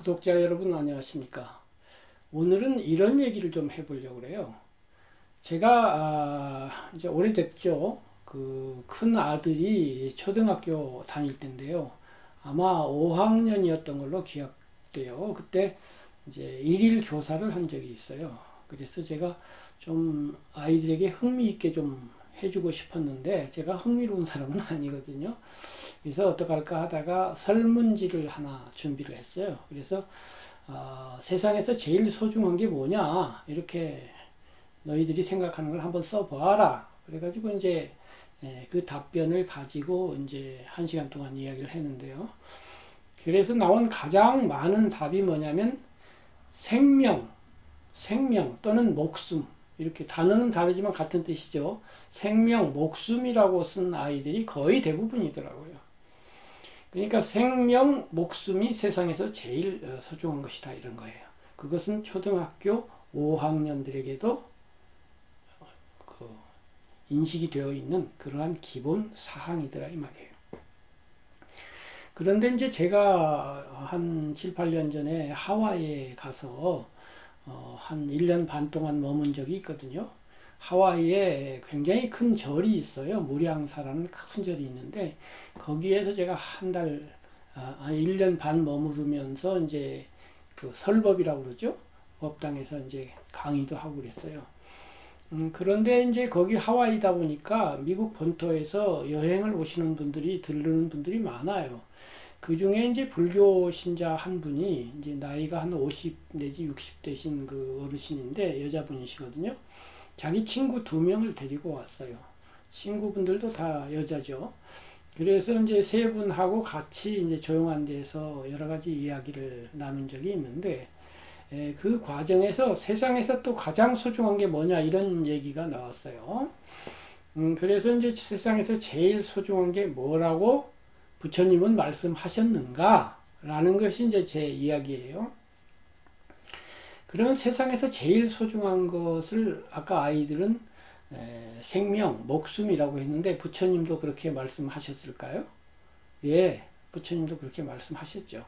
구독자 여러분 안녕하십니까. 오늘은 이런 얘기를 좀 해보려고 그래요. 제가 이제 오래됐죠. 그 큰 아들이 초등학교 다닐 때인데요. 아마 5학년이었던 걸로 기억돼요. 그때 이제 일일 교사를 한 적이 있어요. 그래서 제가 좀 아이들에게 흥미있게 좀 해주고 싶었는데 제가 흥미로운 사람은 아니거든요. 그래서 어떡할까 하다가 설문지를 하나 준비를 했어요. 그래서 세상에서 제일 소중한 게 뭐냐 이렇게 너희들이 생각하는 걸 한번 써봐라. 그래가지고 이제 그 답변을 가지고 이제 1시간 동안 이야기를 했는데요. 그래서 나온 가장 많은 답이 뭐냐면 생명 또는 목숨, 이렇게 단어는 다르지만 같은 뜻이죠. 생명, 목숨이라고 쓴 아이들이 거의 대부분이더라고요. 그러니까 생명, 목숨이 세상에서 제일 소중한 것이다 이런 거예요. 그것은 초등학교 5학년들에게도 인식이 되어 있는 그러한 기본 사항이더라 이 말이에요. 그런데 이제 제가 한 7, 8년 전에 하와이에 가서 한 1년 반 동안 머문 적이 있거든요. 하와이에 굉장히 큰 절이 있어요. 무량사라는 큰 절이 있는데 거기에서 제가 한 달, 1년 반 머무르면서 이제 그 설법이라고 그러죠. 법당에서 이제 강의도 하고 그랬어요. 그런데 이제 거기 하와이다 보니까 미국 본토에서 여행을 오시는 분들이 들르는 분들이 많아요. 그 중에 이제 불교 신자 한 분이 이제 나이가 한 50 내지 60 되신 그 어르신인데 여자분이시거든요. 자기 친구 2명을 데리고 왔어요. 친구분들도 다 여자죠. 그래서 이제 3분하고 같이 이제 조용한 데서 여러 가지 이야기를 나눈 적이 있는데 그 과정에서 세상에서 또 가장 소중한 게 뭐냐 이런 얘기가 나왔어요. 그래서 이제 세상에서 제일 소중한 게 뭐라고 부처님은 말씀하셨는가 라는 것이 이제 제 이야기예요. 그러면 세상에서 제일 소중한 것을 아까 아이들은 생명, 목숨이라고 했는데 부처님도 그렇게 말씀하셨을까요? 예, 부처님도 그렇게 말씀하셨죠.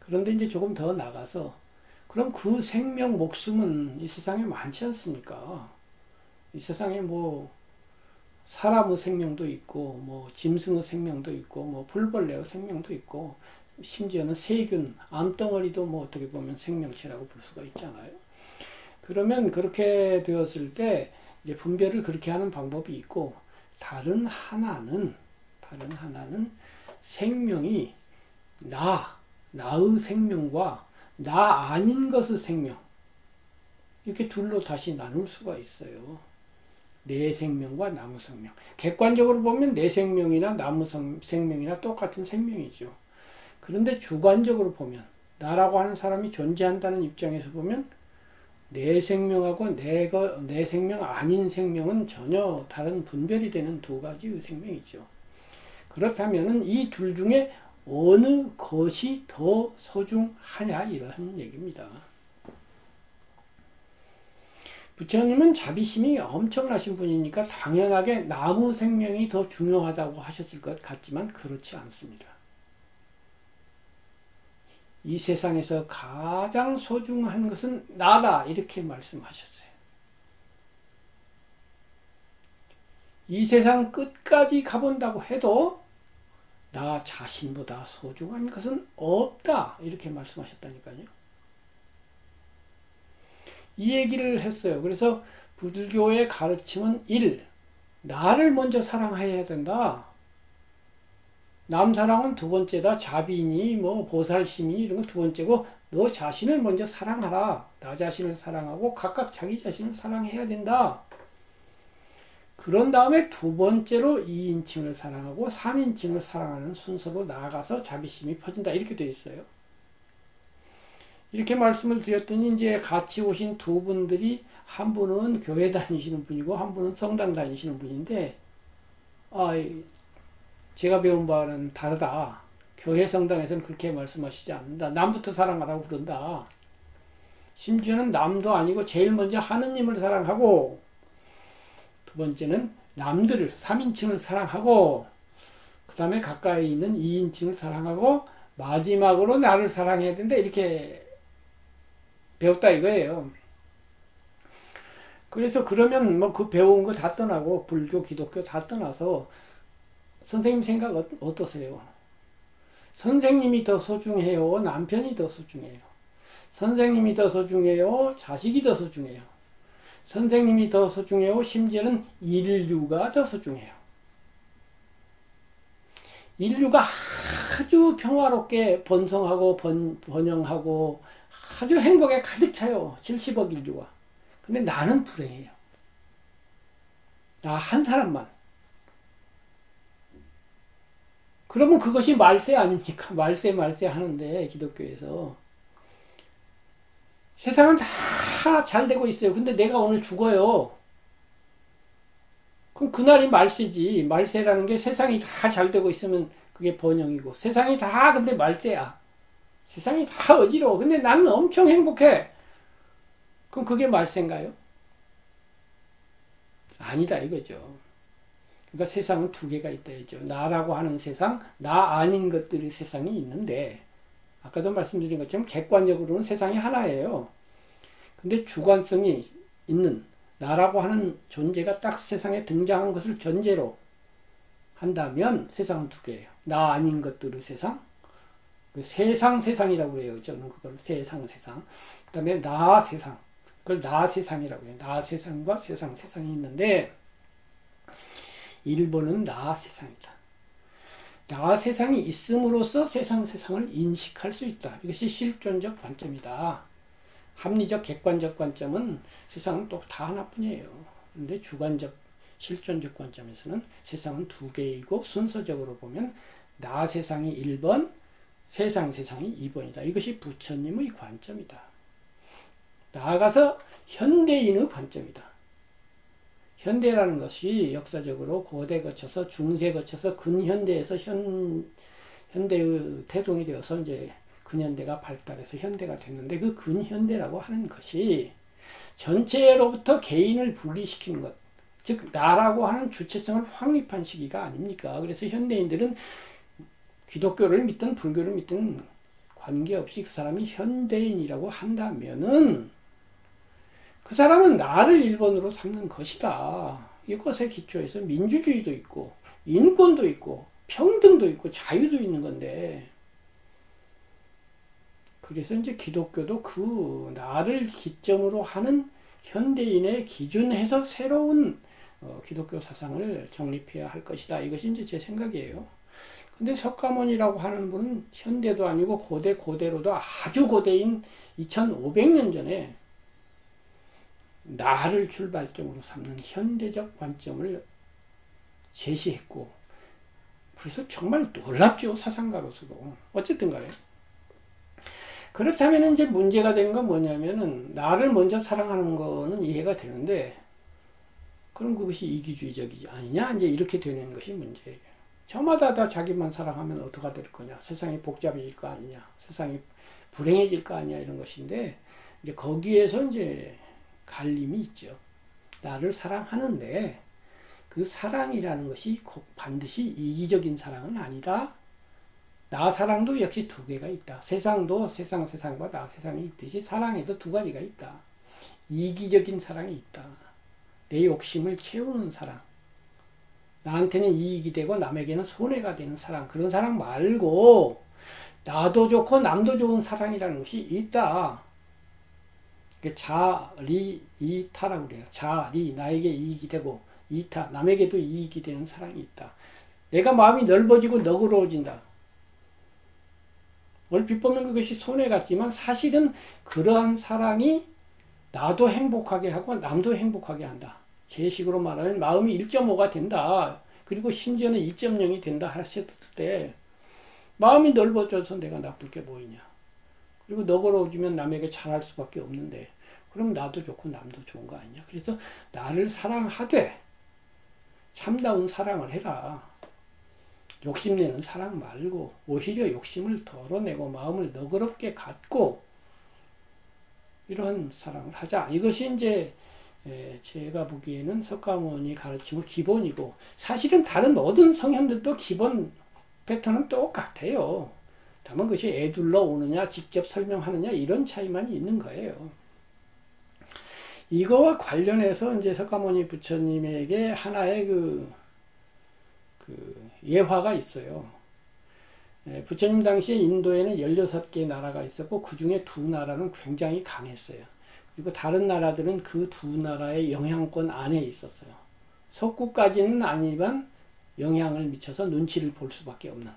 그런데 이제 조금 더 나가서 그럼 그 생명, 목숨은 이 세상에 많지 않습니까? 이 세상에 뭐 사람의 생명도 있고 뭐 짐승의 생명도 있고 뭐 풀벌레의 생명도 있고 심지어는 세균, 암덩어리도 뭐 어떻게 보면 생명체라고 볼 수가 있잖아요. 그러면 그렇게 되었을 때 이제 분별을 그렇게 하는 방법이 있고 다른 하나는 생명이 나의 생명과 나 아닌 것의 생명 이렇게 둘로 다시 나눌 수가 있어요. 내 생명과 나무 생명. 객관적으로 보면 내 생명이나 나무 생명이나 똑같은 생명이죠. 그런데 주관적으로 보면 나라고 하는 사람이 존재한다는 입장에서 보면 내 생명하고 내 생명 아닌 생명은 전혀 다른 분별이 되는 두 가지의 생명이죠. 그렇다면 이 둘 중에 어느 것이 더 소중하냐 이런 얘기입니다. 부처님은 자비심이 엄청나신 분이니까 당연하게 나무 생명이 더 중요하다고 하셨을 것 같지만 그렇지 않습니다. 이 세상에서 가장 소중한 것은 나다 이렇게 말씀하셨어요. 이 세상 끝까지 가본다고 해도 나 자신보다 소중한 것은 없다 이렇게 말씀하셨다니까요. 이 얘기를 했어요. 그래서 불교의 가르침은 1. 나를 먼저 사랑해야 된다. 남사랑은 2번째다. 자비니 뭐 보살심이 이런 건 2번째고 너 자신을 먼저 사랑하라. 나 자신을 사랑하고 각각 자기 자신을 사랑해야 된다. 그런 다음에 2번째로 2인칭을 사랑하고 3인칭을 사랑하는 순서로 나아가서 자비심이 퍼진다. 이렇게 되어 있어요. 이렇게 말씀을 드렸더니 이제 같이 오신 두 분들이 한 분은 교회 다니시는 분이고 한 분은 성당 다니시는 분인데 제가 배운 바는 다르다. 교회 성당에서는 그렇게 말씀하시지 않는다. 남부터 사랑하라고 그런다. 심지어는 남도 아니고 제일 먼저 하느님을 사랑하고 2번째는 남들을 3인칭을 사랑하고 그 다음에 가까이 있는 2인칭을 사랑하고 마지막으로 나를 사랑해야 된다, 이렇게 배웠다 이거예요. 그래서 그러면 뭐 그 배운 거 다 떠나고 불교, 기독교 다 떠나서 선생님 생각 어떠세요? 선생님이 더 소중해요? 남편이 더 소중해요? 선생님이 더 소중해요? 자식이 더 소중해요? 선생님이 더 소중해요? 심지어는 인류가 더 소중해요. 인류가 아주 평화롭게 번성하고 번영하고 아주 행복에 가득 차요. 70억 인류가. 근데 나는 불행해요. 나 한 사람만. 그러면 그것이 말세 아닙니까? 말세 말세 하는데 기독교에서. 세상은 다 잘 되고 있어요. 근데 내가 오늘 죽어요. 그럼 그날이 말세지. 말세라는 게 세상이 다 잘 되고 있으면 그게 번영이고, 세상이 다 근데 말세야. 세상이 다 어지러워. 근데 나는 엄청 행복해. 그럼 그게 말세인가요? 아니다 이거죠. 그러니까 세상은 두 개가 있다 했죠. 나라고 하는 세상, 나 아닌 것들의 세상이 있는데, 아까도 말씀드린 것처럼 객관적으로는 세상이 하나예요. 근데 주관성이 있는 나라고 하는 존재가 딱 세상에 등장한 것을 전제로 한다면 세상은 두 개예요. 나 아닌 것들의 세상, 세상이라고 그래요. 저는 그걸 세상. 그 다음에 나 세상, 그걸 나 세상이라고 해요. 나 세상과 세상이 있는데, 일본은 나 세상이다. 나 세상이 있음으로써 세상을 인식할 수 있다. 이것이 실존적 관점이다. 합리적 객관적 관점은 세상은 또 다 하나뿐이에요. 근데 주관적 실존적 관점에서는 세상은 두 개이고, 순서적으로 보면 나 세상이 1번, 세상이 2번이다. 이것이 부처님의 관점이다. 나아가서 현대인의 관점이다. 현대라는 것이 역사적으로 고대 거쳐서 중세 거쳐서 근현대에서 현대의 태동이 되어서 이제 근현대가 발달해서 현대가 됐는데, 그 근현대라고 하는 것이 전체로부터 개인을 분리시키는 것, 즉 나라고 하는 주체성을 확립한 시기가 아닙니까? 그래서 현대인들은 기독교를 믿든 불교를 믿든 관계없이 그 사람이 현대인이라고 한다면은 그 사람은 나를 일본으로 삼는 것이다. 이것에 기초해서 민주주의도 있고 인권도 있고 평등도 있고 자유도 있는 건데, 그래서 이제 기독교도 그 나를 기점으로 하는 현대인의 기준에서 새로운 기독교 사상을 정립해야 할 것이다. 이것이 이제 제 생각이에요. 근데 석가모니라고 하는 분은 현대도 아니고 고대로도 아주 고대인 2500년 전에 나를 출발점으로 삼는 현대적 관점을 제시했고, 그래서 정말 놀랍죠, 사상가로서도. 어쨌든 간에. 그렇다면 이제 문제가 되는 건 뭐냐면은, 나를 먼저 사랑하는 거는 이해가 되는데, 그럼 그것이 이기주의적이지 아니냐? 이제 이렇게 되는 것이 문제예요. 저마다 다 자기만 사랑하면 어떻게 될 거냐? 세상이 복잡해질 거 아니냐? 세상이 불행해질 거 아니냐? 이런 것인데, 이제 거기에서 이제 갈림이 있죠. 나를 사랑하는데 그 사랑이라는 것이 반드시 이기적인 사랑은 아니다. 나 사랑도 역시 두 개가 있다. 세상도 세상과 나 세상이 있듯이 사랑에도 두 가지가 있다. 이기적인 사랑이 있다. 내 욕심을 채우는 사랑. 나한테는 이익이 되고 남에게는 손해가 되는 사랑. 그런 사랑 말고 나도 좋고 남도 좋은 사랑이라는 것이 있다. 자리이타라고 그래요. 자리, 나에게 이익이 되고, 이타, 남에게도 이익이 되는 사랑이 있다. 내가 마음이 넓어지고 너그러워진다. 얼핏 보면 그것이 손해 같지만 사실은 그러한 사랑이 나도 행복하게 하고 남도 행복하게 한다. 제 식으로 말하면 마음이 1.5가 된다. 그리고 심지어는 2.0이 된다 하셨을 때 마음이 넓어져서 내가 나쁠 게 뭐이냐. 그리고 너그러워지면 남에게 잘할 수밖에 없는데, 그럼 나도 좋고 남도 좋은 거 아니냐. 그래서 나를 사랑하되 참다운 사랑을 해라. 욕심내는 사랑 말고 오히려 욕심을 덜어내고 마음을 너그럽게 갖고 이러한 사랑을 하자. 이것이 이제 제가 보기에는 석가모니 가르침의 기본이고, 사실은 다른 모든 성현들도 기본 패턴은 똑같아요. 다만 그것이 에둘러 오느냐 직접 설명하느냐 이런 차이만 있는 거예요. 이거와 관련해서 이제 석가모니 부처님에게 하나의 그 예화가 있어요. 부처님 당시에 인도에는 16개의 나라가 있었고 그 중에 두 나라는 굉장히 강했어요. 그리고 다른 나라들은 그 두 나라의 영향권 안에 있었어요. 석구까지는 아니지만 영향을 미쳐서 눈치를 볼 수밖에 없는,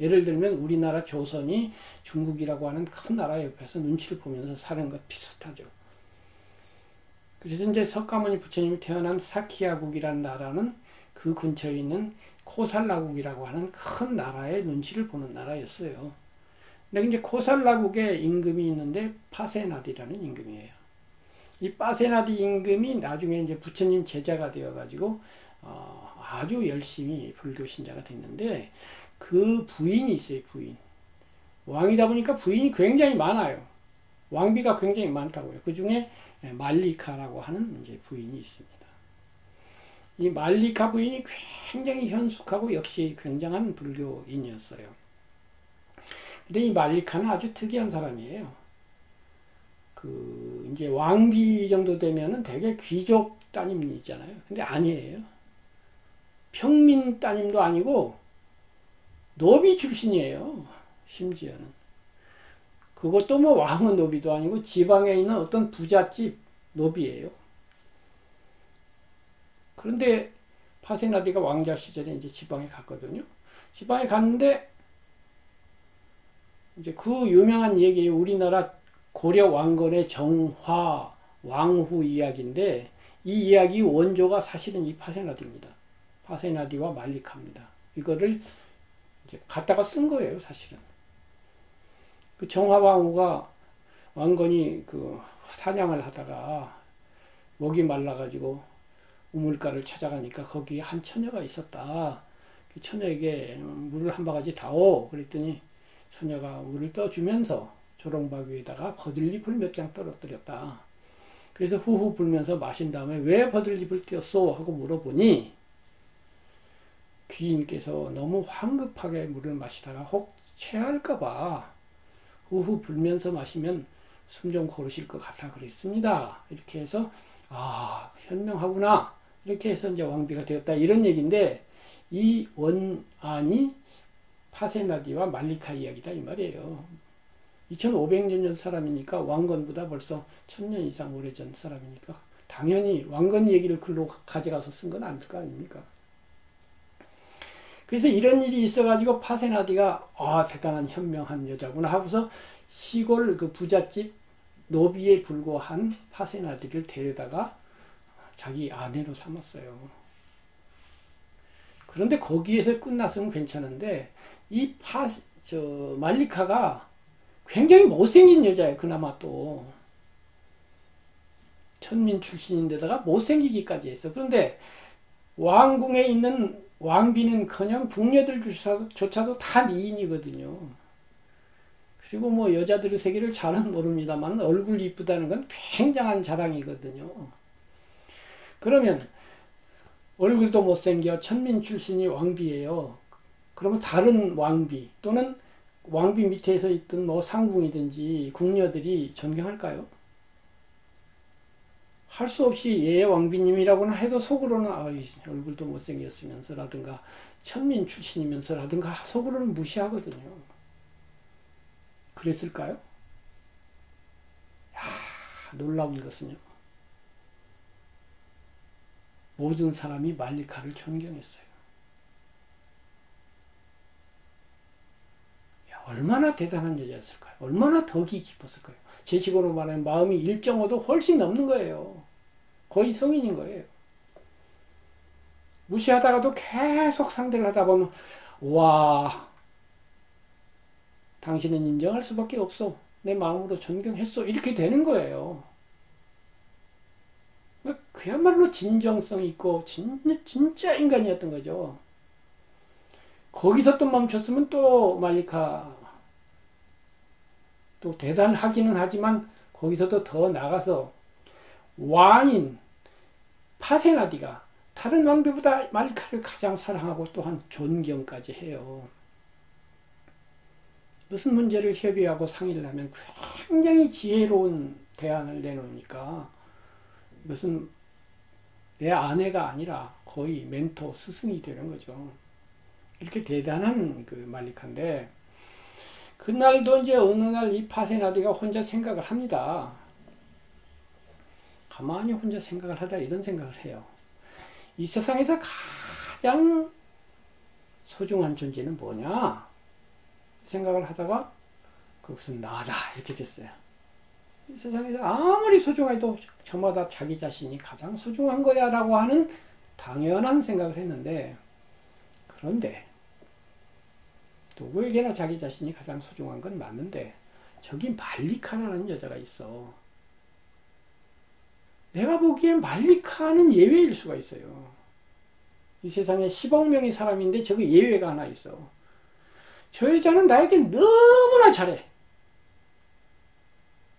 예를 들면 우리나라 조선이 중국이라고 하는 큰 나라 옆에서 눈치를 보면서 사는 것 비슷하죠. 그래서 이제 석가모니 부처님이 태어난 사키야국이라는 나라는 그 근처에 있는 코살라국이라고 하는 큰 나라의 눈치를 보는 나라였어요. 근데 이제 코살라국의 임금이 있는데 파세나디라는 임금이에요. 이 파세나디 임금이 나중에 이제 부처님 제자가 되어가지고 아주 열심히 불교 신자가 됐는데 그 부인이 있어요, 부인. 왕이다 보니까 부인이 굉장히 많아요. 왕비가 굉장히 많다고요. 그 중에 말리카라고 하는 이제 부인이 있습니다. 이 말리카 부인이 굉장히 현숙하고 역시 굉장한 불교인이었어요. 근데 이 말리카는 아주 특이한 사람이에요. 이제 왕비 정도 되면은 되게 귀족 따님이 있잖아요. 근데 아니에요. 평민 따님도 아니고 노비 출신이에요. 심지어는. 그것도 뭐 왕은 노비도 아니고 지방에 있는 어떤 부잣집 노비예요. 그런데 파세나디가 왕자 시절에 이제 지방에 갔거든요. 지방에 갔는데 이제 그 유명한 얘기예요. 우리나라 고려 왕건의 정화 왕후 이야기인데 이 이야기 원조가 사실은 이 파세나디입니다. 파세나디와 말리카입니다. 이거를 이제 갖다가 쓴 거예요, 사실은. 그 정화왕후가 왕건이 그 사냥을 하다가 목이 말라가지고 우물가를 찾아가니까 거기에 한 처녀가 있었다. 그 처녀에게 물을 한 바가지 다오. 그랬더니 처녀가 물을 떠주면서 조롱박 위에다가 버들잎을 몇 장 떨어뜨렸다. 그래서 후후 불면서 마신 다음에 왜 버들잎을 띄었소? 하고 물어보니 귀인께서 너무 황급하게 물을 마시다가 혹 체할까봐 후후 불면서 마시면 숨 좀 고르실 것 같아 그랬습니다. 이렇게 해서 아 현명하구나 이렇게 해서 이제 왕비가 되었다 이런 얘기인데 이 원안이 파세나디와 말리카 이야기다 이 말이에요. 2500년 전 사람이니까 왕건보다 벌써 1000년 이상 오래전 사람이니까 당연히 왕건 얘기를 글로 가져가서 쓴 건 아닐 거 아닙니까? 그래서 이런 일이 있어가지고 파세나디가 아 대단한 현명한 여자구나 하고서 시골 그 부잣집 노비에 불과한 파세나디를 데려다가 자기 아내로 삼았어요. 그런데 거기에서 끝났으면 괜찮은데 이 말리카가 굉장히 못생긴 여자예요. 그나마 또 천민 출신인데다가 못생기기까지 했어. 그런데 왕궁에 있는 왕비는커녕 궁녀들조차도 다 미인이거든요. 그리고 뭐 여자들의 세계를 잘은 모릅니다만 얼굴 이쁘다는 건 굉장한 자랑이거든요. 그러면 얼굴도 못생겨 천민 출신이 왕비예요. 그러면 다른 왕비 또는 왕비 밑에서 있던 뭐 상궁이든지 궁녀들이 존경할까요? 할 수 없이 예 왕비님이라고는 해도 속으로는 아이 얼굴도 못생겼으면서라든가 천민 출신이면서라든가 속으로는 무시하거든요. 그랬을까요? 야, 놀라운 것은요. 모든 사람이 말리카를 존경했어요. 야, 얼마나 대단한 여자였을까요? 얼마나 덕이 깊었을까요? 제식으로 말하면 마음이 1.5도 훨씬 넘는 거예요. 거의 성인인 거예요. 무시하다가도 계속 상대를 하다 보면 와 당신은 인정할 수밖에 없어. 내 마음으로 존경했어. 이렇게 되는 거예요. 그야말로 진정성 있고 진짜 인간이었던 거죠. 거기서 또 멈췄으면 또 말리카 또 대단하기는 하지만 거기서도 더 나가서 왕인 파세나디가 다른 왕비보다 말리카를 가장 사랑하고 또한 존경까지 해요. 무슨 문제를 협의하고 상의를 하면 굉장히 지혜로운 대안을 내놓으니까 이것은 내 아내가 아니라 거의 멘토, 스승이 되는 거죠. 이렇게 대단한 그 말리카인데, 그날도 이제 어느 날 이 파세나디가 혼자 생각을 합니다. 가만히 혼자 생각을 하다 이런 생각을 해요. 이 세상에서 가장 소중한 존재는 뭐냐 생각을 하다가 그것은 나다 이렇게 됐어요. 이 세상에서 아무리 소중해도 저마다 자기 자신이 가장 소중한 거야 라고 하는 당연한 생각을 했는데, 그런데 누구에게나 자기 자신이 가장 소중한 건 맞는데 저기 말리카라는 여자가 있어. 내가 보기엔 말리카는 예외일 수가 있어요. 이 세상에 10억 명의 사람인데 저기 예외가 하나 있어. 저 여자는 나에게 너무나 잘해.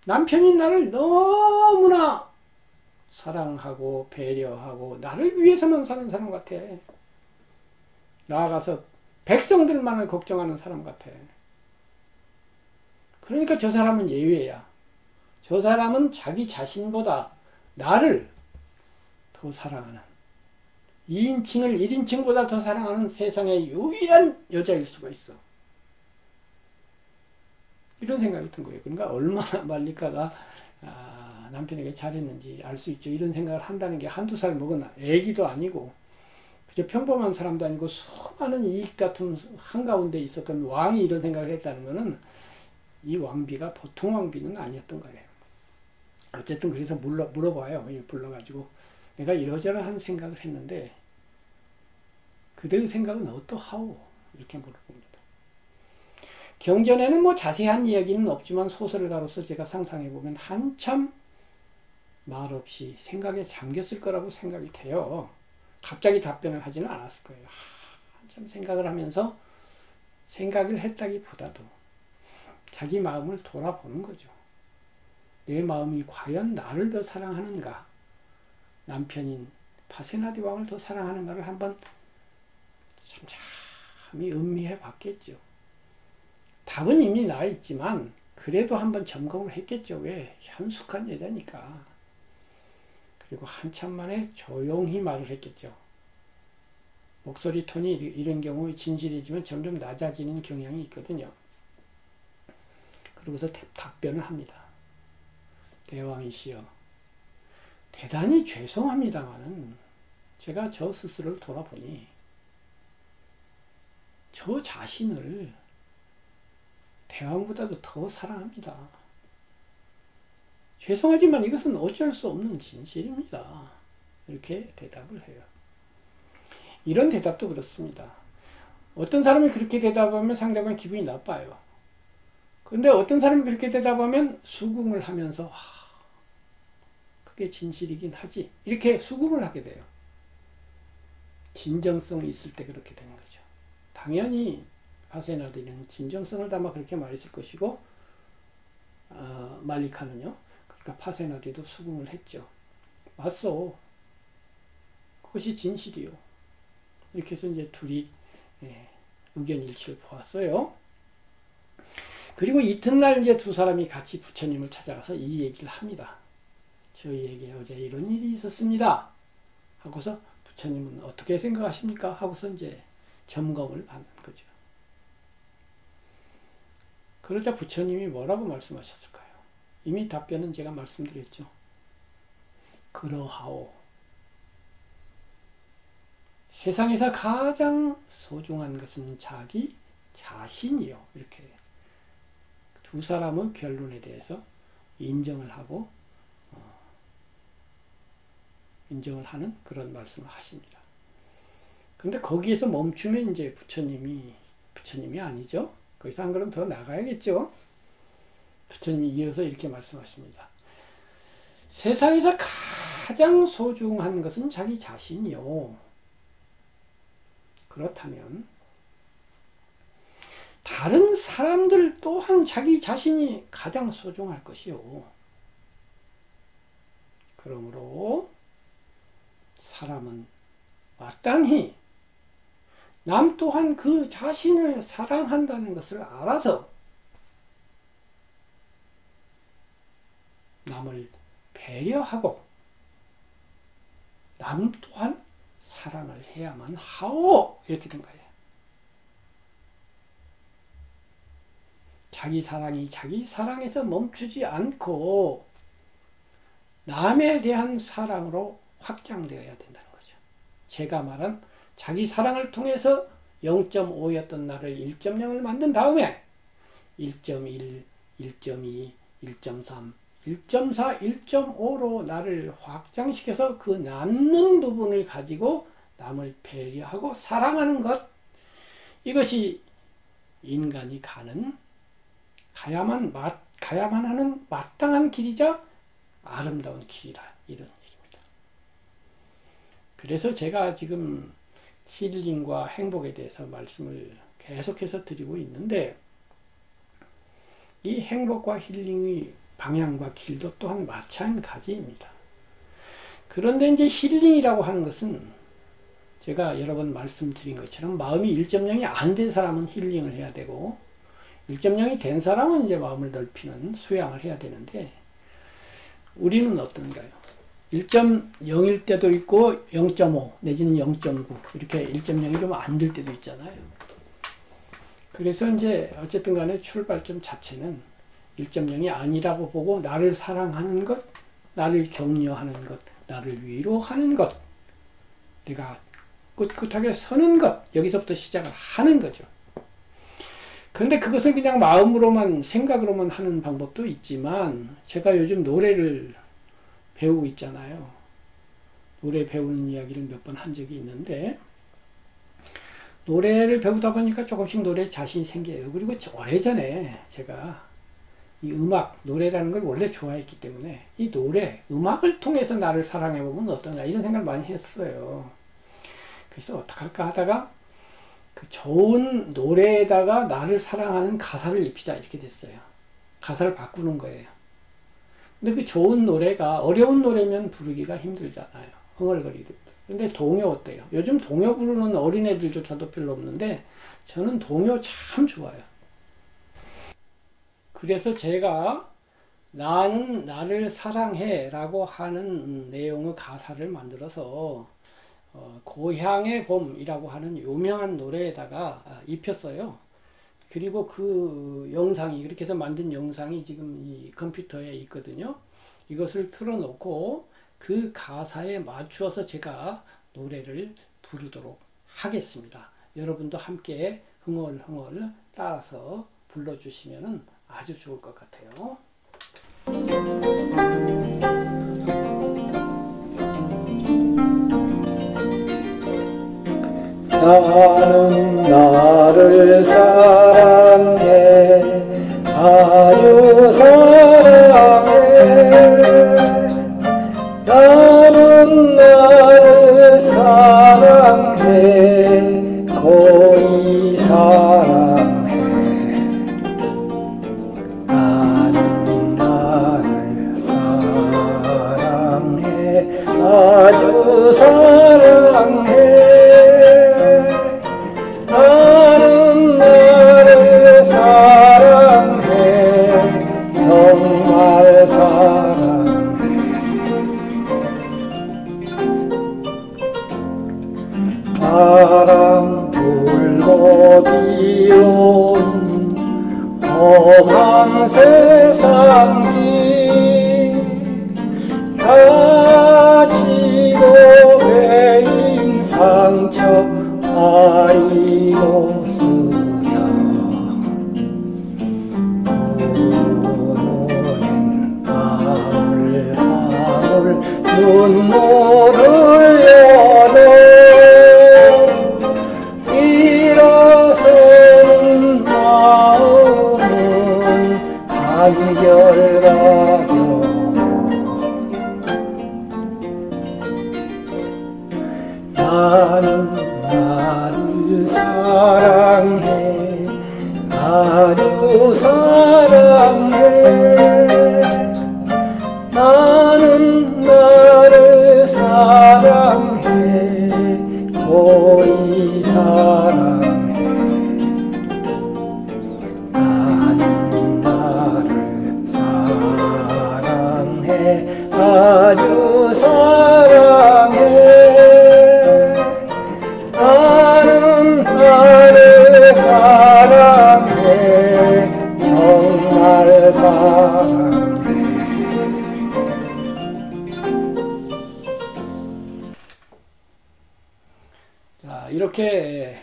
남편이 나를 너무나 사랑하고 배려하고 나를 위해서만 사는 사람 같아. 나아가서 백성들만을 걱정하는 사람 같아. 그러니까 저 사람은 예외야. 저 사람은 자기 자신보다 나를 더 사랑하는, 2인칭을 1인칭보다 더 사랑하는 세상의 유일한 여자일 수가 있어. 이런 생각이 든 거예요. 그러니까 얼마나 말리카가 남편에게 잘했는지 알 수 있죠. 이런 생각을 한다는 게 한두 살 먹은 애기도 아니고 그저 평범한 사람도 아니고 수많은 이익 다툼 한가운데 있었던 왕이 이런 생각을 했다는 거는 이 왕비가 보통 왕비는 아니었던 거예요. 어쨌든 그래서 물어봐요. 불러가지고 내가 이러저러한 생각을 했는데 그대의 생각은 어떠하오? 이렇게 물어봅니다. 경전에는 뭐 자세한 이야기는 없지만 소설가로서 제가 상상해보면 한참 말없이 생각에 잠겼을 거라고 생각이 돼요. 갑자기 답변을 하지는 않았을 거예요. 한참 생각을 하면서 생각을 했다기보다도 자기 마음을 돌아보는 거죠. 내 마음이 과연 나를 더 사랑하는가, 남편인 파세나디 왕을 더 사랑하는가를 한번 참참히 음미해 봤겠죠. 답은 이미 나 있지만 그래도 한번 점검을 했겠죠. 왜? 현숙한 여자니까. 그리고 한참 만에 조용히 말을 했겠죠. 목소리 톤이 이런 경우 진실이지만 점점 낮아지는 경향이 있거든요. 그러고서 답변을 합니다. 대왕이시여, 대단히 죄송합니다만은 제가 저 스스로를 돌아보니 저 자신을 대왕보다도 더 사랑합니다. 죄송하지만 이것은 어쩔 수 없는 진실입니다. 이렇게 대답을 해요. 이런 대답도 그렇습니다. 어떤 사람이 그렇게 대답하면 상대방 기분이 나빠요. 근데 어떤 사람이 그렇게 대답하면 수긍을 하면서 그게 진실이긴 하지 이렇게 수긍을 하게 돼요. 진정성이 있을 때 그렇게 되는 거죠. 당연히 파세나디는 진정성을 담아 그렇게 말했을 것이고 말리카는요. 그러니까 파세나디도 수긍을 했죠. 맞소. 그것이 진실이요. 이렇게 해서 이제 둘이 의견 일치를 보았어요. 그리고 이튿날 이제 두 사람이 같이 부처님을 찾아가서 이 얘기를 합니다. 저희에게 어제 이런 일이 있었습니다. 하고서 부처님은 어떻게 생각하십니까? 하고서 이제 점검을 받는 거죠. 그러자 부처님이 뭐라고 말씀하셨을까요? 이미 답변은 제가 말씀드렸죠. 그러하오. 세상에서 가장 소중한 것은 자기 자신이요. 이렇게 두 사람은 결론에 대해서 인정을 하고 인정을 하는 그런 말씀을 하십니다. 그런데 거기에서 멈추면 이제 부처님이 아니죠. 거기서 한 걸음 더 나가야겠죠. 부처님이 이어서 이렇게 말씀하십니다. 세상에서 가장 소중한 것은 자기 자신이요. 그렇다면 다른 사람들 또한 자기 자신이 가장 소중할 것이요. 그러므로 사람은 마땅히 남 또한 그 자신을 사랑한다는 것을 알아서 남을 배려하고 남 또한 사랑을 해야만 하오. 이렇게 된 거예요. 자기 사랑이 자기 사랑에서 멈추지 않고 남에 대한 사랑으로 확장되어야 된다는 거죠. 제가 말한 자기 사랑을 통해서 0.5였던 나를 1.0을 만든 다음에 1.1, 1.2, 1.3, 1.4, 1.5로 나를 확장시켜서 그 남는 부분을 가지고 남을 배려하고 사랑하는 것, 이것이 인간이 가야만 하는 마땅한 길이자 아름다운 길이라, 이런 얘기입니다. 그래서 제가 지금 힐링과 행복에 대해서 말씀을 계속해서 드리고 있는데, 이 행복과 힐링의 방향과 길도 또한 마찬가지입니다. 그런데 이제 힐링이라고 하는 것은 제가 여러 번 말씀드린 것처럼 마음이 1.0이 안 된 사람은 힐링을 해야 되고 1.0이 된 사람은 이제 마음을 넓히는 수양을 해야 되는데, 우리는 어떤가요? 1.0일 때도 있고 0.5 내지는 0.9 이렇게 1.0이 좀 안 될 때도 있잖아요. 그래서 이제 어쨌든 간에 출발점 자체는 1.0이 아니라고 보고 나를 사랑하는 것, 나를 격려하는 것, 나를 위로하는 것, 내가 꿋꿋하게 서는 것, 여기서부터 시작을 하는 거죠. 그런데 그것은 그냥 마음으로만, 생각으로만 하는 방법도 있지만, 제가 요즘 노래를 배우고 있잖아요. 노래 배우는 이야기를 몇 번 한 적이 있는데, 노래를 배우다 보니까 조금씩 노래에 자신이 생겨요. 그리고 오래전에 제가 이 음악, 노래라는 걸 원래 좋아했기 때문에 이 노래, 음악을 통해서 나를 사랑해보면 어떠냐, 이런 생각을 많이 했어요. 그래서 어떡할까 하다가 그 좋은 노래에다가 나를 사랑하는 가사를 입히자, 이렇게 됐어요. 가사를 바꾸는 거예요. 근데 그 좋은 노래가 어려운 노래면 부르기가 힘들잖아요. 흥얼거리듯. 근데 동요 어때요? 요즘 동요 부르는 어린애들조차도 별로 없는데 저는 동요 참 좋아요. 그래서 제가 나는 나를 사랑해 라고 하는 내용의 가사를 만들어서 고향의 봄이라고 하는 유명한 노래에다가 입혔어요. 그리고 그 영상이, 그렇게 해서 만든 영상이 지금 이 컴퓨터에 있거든요. 이것을 틀어놓고 그 가사에 맞추어서 제가 노래를 부르도록 하겠습니다. 여러분도 함께 흥얼흥얼 따라서 불러주시면은 아주 좋을 것 같아요. 나는 나를 사랑해, 아주 사랑해. 나는 나를 사랑해, 거의 사랑해. 아주 사랑해. 나는 나를 사랑해, 정말 사랑해. 바람 불고 뛰어온 험한 세상길, 다치고 베인 상처 아리고 쓰며, 오늘은 밤을 눈물을 열어 일어서는 마음은 한결같아. 나는 나를 사랑해, 아주 사랑해. 나는 나를 사랑해, 거의 사랑해. 나는 나를 사랑해, 사랑해. 자, 이렇게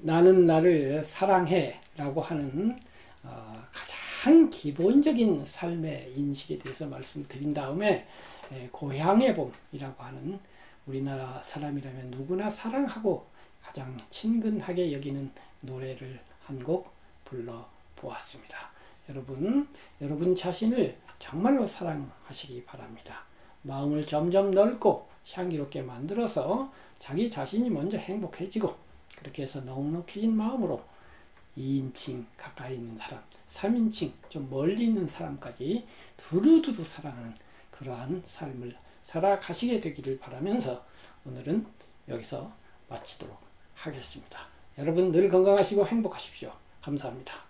나는 나를 사랑해 라고 하는 가장 기본적인 삶의 인식에 대해서 말씀을 드린 다음에 고향의 봄이라고 하는, 우리나라 사람이라면 누구나 사랑하고 가장 친근하게 여기는 노래를 한 곡 불러보았습니다. 여러분 자신을 정말로 사랑하시기 바랍니다. 마음을 점점 넓고 향기롭게 만들어서 자기 자신이 먼저 행복해지고, 그렇게 해서 넉넉해진 마음으로 2인칭 가까이 있는 사람, 3인칭 좀 멀리 있는 사람까지 두루두루 사랑하는 그러한 삶을 살아가시게 되기를 바라면서 오늘은 여기서 마치도록 하겠습니다. 여러분 늘 건강하시고 행복하십시오. 감사합니다.